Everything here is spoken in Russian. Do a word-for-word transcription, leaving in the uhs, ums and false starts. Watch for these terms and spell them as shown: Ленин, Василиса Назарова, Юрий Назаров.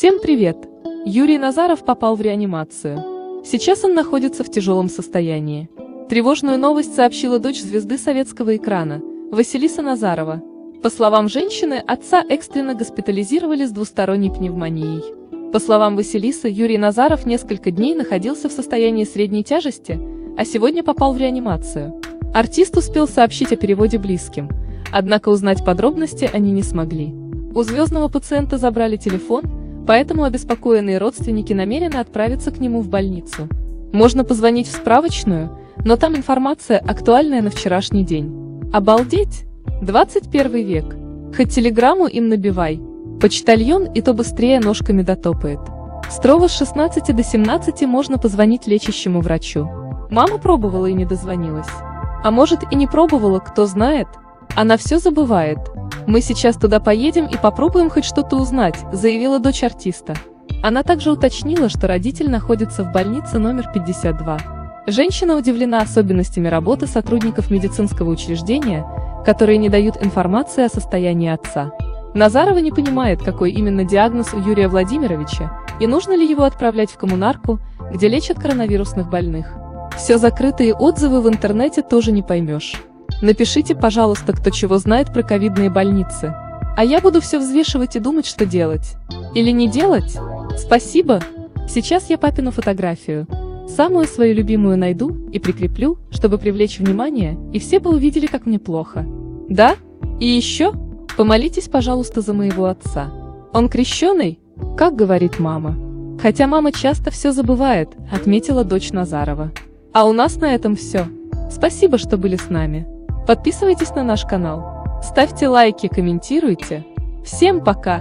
Всем привет! Юрий Назаров попал в реанимацию. Сейчас он находится в тяжелом состоянии. Тревожную новость сообщила дочь звезды советского экрана, Василиса Назарова. По словам женщины, отца экстренно госпитализировали с двусторонней пневмонией. По словам Василисы, Юрий Назаров несколько дней находился в состоянии средней тяжести, а сегодня попал в реанимацию. Артист успел сообщить о переводе близким, однако узнать подробности они не смогли. У звездного пациента забрали телефон, поэтому обеспокоенные родственники намерены отправиться к нему в больницу. Можно позвонить в справочную, но там информация, актуальная на вчерашний день. Обалдеть! двадцать первый век. Хоть телеграмму им набивай. Почтальон и то быстрее ножками дотопает. Строго с шестнадцати до семнадцати можно позвонить лечащему врачу. Мама пробовала и не дозвонилась. А может, и не пробовала, кто знает. Она все забывает. «Мы сейчас туда поедем и попробуем хоть что-то узнать», заявила дочь артиста. Она также уточнила, что родитель находится в больнице номер пятьдесят два. Женщина удивлена особенностями работы сотрудников медицинского учреждения, которые не дают информации о состоянии отца. Назарова не понимает, какой именно диагноз у Юрия Владимировича, и нужно ли его отправлять в коммунарку, где лечат коронавирусных больных. Все закрытые отзывы в интернете тоже не поймешь. Напишите, пожалуйста, кто чего знает про ковидные больницы. А я буду все взвешивать и думать, что делать. Или не делать? Спасибо. Сейчас я папину фотографию, самую свою любимую, найду и прикреплю, чтобы привлечь внимание, и все бы увидели, как мне плохо. Да? И еще? Помолитесь, пожалуйста, за моего отца. Он крещеный, как говорит мама. Хотя мама часто все забывает, отметила дочь Назарова. А у нас на этом все. Спасибо, что были с нами. Подписывайтесь на наш канал, ставьте лайки, комментируйте. Всем пока!